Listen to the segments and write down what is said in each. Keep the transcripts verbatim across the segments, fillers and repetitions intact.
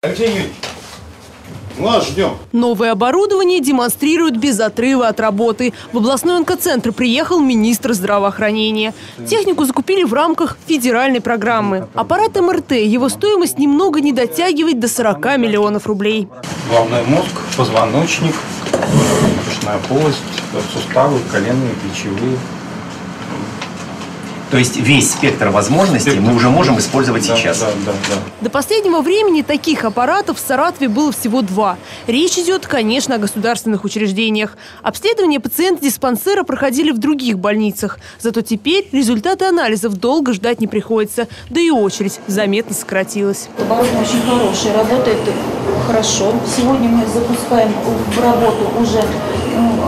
Алексей Юрьевич, нас ждем. Новое оборудование демонстрируют без отрыва от работы. В областной онкоцентр приехал министр здравоохранения. Технику закупили в рамках федеральной программы. Аппарат эм эр тэ, его стоимость немного не дотягивает до сорока миллионов рублей. Головной мозг, позвоночник, брюшная полость, суставы, коленные, плечевые. То есть весь спектр возможностей спектр. мы уже можем использовать да, сейчас. Да, да, да. До последнего времени таких аппаратов в Саратове было всего два. Речь идет, конечно, о государственных учреждениях. Обследование пациентов диспансера проходили в других больницах. Зато теперь результаты анализов долго ждать не приходится. Да и очередь заметно сократилась. Оборудование очень хорошее, работает хорошо. Сегодня мы запускаем в работу уже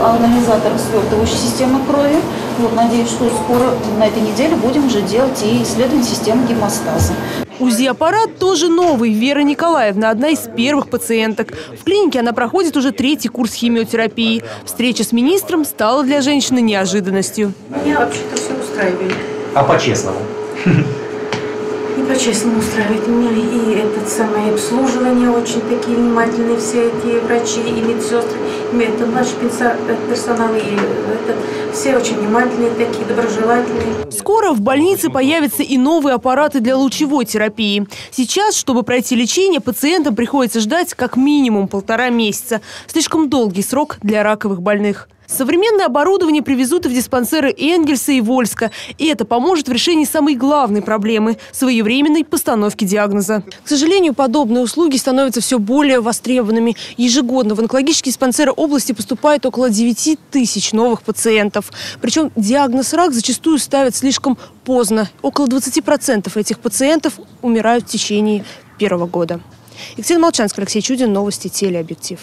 анализатор свертывающей системы крови. Вот, надеюсь, что скоро на этой неделе будем уже делать и исследовать систему гемостаза. УЗИ-аппарат тоже новый. Вера Николаевна – одна из первых пациенток. В клинике она проходит уже третий курс химиотерапии. Встреча с министром стала для женщины неожиданностью. Меня вообще-то все устраивает. А по-честному? И по-честному устраивает. Меня и это самое обслуживание, очень такие внимательные все эти врачи и медсестры. Наш персонал и это, все очень внимательные, такие доброжелательные. Скоро в больнице появятся и новые аппараты для лучевой терапии. Сейчас, чтобы пройти лечение, пациентам приходится ждать как минимум полтора месяца. Слишком долгий срок для раковых больных. Современное оборудование привезут и в диспансеры Энгельса и Вольска. И это поможет в решении самой главной проблемы – своевременной постановки диагноза. К сожалению, подобные услуги становятся все более востребованными. Ежегодно в онкологические диспансеры области поступает около девяти тысяч новых пациентов. Причем диагноз рак зачастую ставят слишком поздно. Около двадцати процентов этих пациентов умирают в течение первого года. Екатерина Молчанская, Алексей Чудин, новости «Телеобъектив».